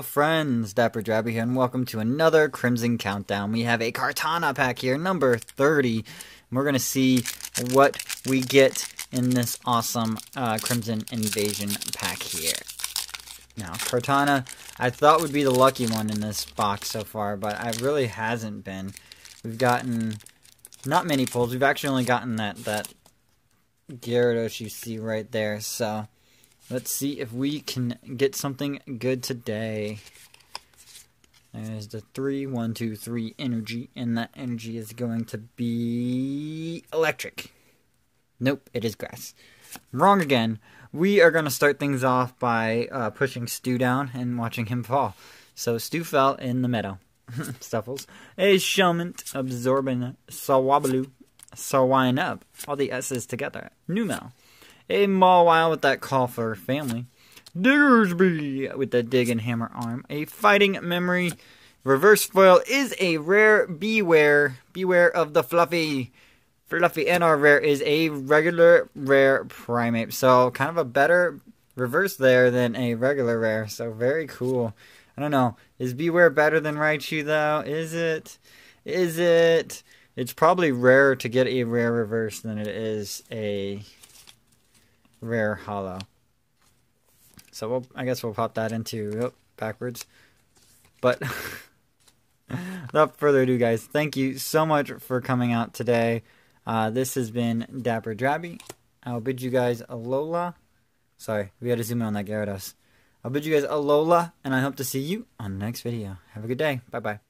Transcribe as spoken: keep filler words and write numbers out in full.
of friends, Dapper Drabby here, and welcome to another Crimson Countdown. We have a Kartana pack here, number thirty, and we're going to see what we get in this awesome uh, Crimson Invasion pack here. Now, Kartana, I thought would be the lucky one in this box so far, but it really hasn't been. We've gotten not many pulls. We've actually only gotten that, that Gyarados you see right there, so... Let's see if we can get something good today. There's the three, one, two, three energy, and that energy is going to be electric. Nope, it is grass. Wrong again. We are going to start things off by uh, pushing Stu down and watching him fall. So Stu fell in the meadow. Stuffles. A Shelmet, absorbing Sawwabaloo, Sawwine up. All the S's together. Numel. A Mawile with that call for family. Diggersby with that dig and hammer arm. A fighting memory. Reverse foil is a rare. Bewear. Beware of the fluffy. Fluffy and our rare is a regular rare primate. So kind of a better reverse there than a regular rare. So very cool. I don't know. Is Beware better than Raichu though? Is it? Is it? It's probably rarer to get a rare reverse than it is a... rare hollow. So we'll, I guess we'll pop that into oh, backwards. But without further ado, guys, thank you so much for coming out today. Uh, this has been Dapper Drabby. I'll bid you guys Alola. Sorry, we had to zoom in on that Gyarados. I'll bid you guys Alola, and I hope to see you on the next video. Have a good day. Bye-bye.